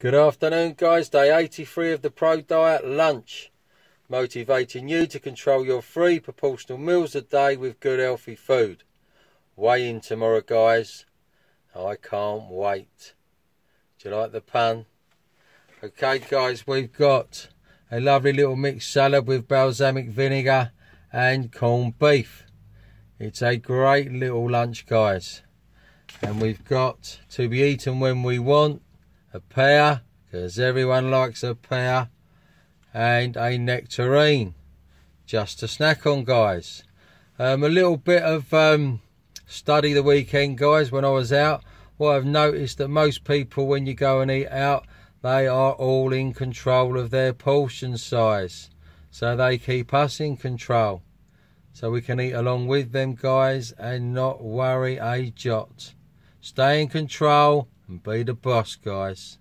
Good afternoon, guys. Day 83 of the Prodiet lunch, motivating you to control your 3 proportional meals a day with good healthy food. Weigh in tomorrow, guys. I can't wait. Do you like the pun? Okay, guys, we've got a lovely little mixed salad with balsamic vinegar and corned beef. It's a great little lunch, guys, and we've got to be eaten when we want. A pear, because everyone likes a pear, and a nectarine, just to snack on, guys. A little bit of study the weekend, guys. When I was out, well, I've noticed that most people, when you go and eat out, they are all in control of their portion size, so they keep us in control, so we can eat along with them, guys, and not worry a jot. Stay in control and be the boss, guys.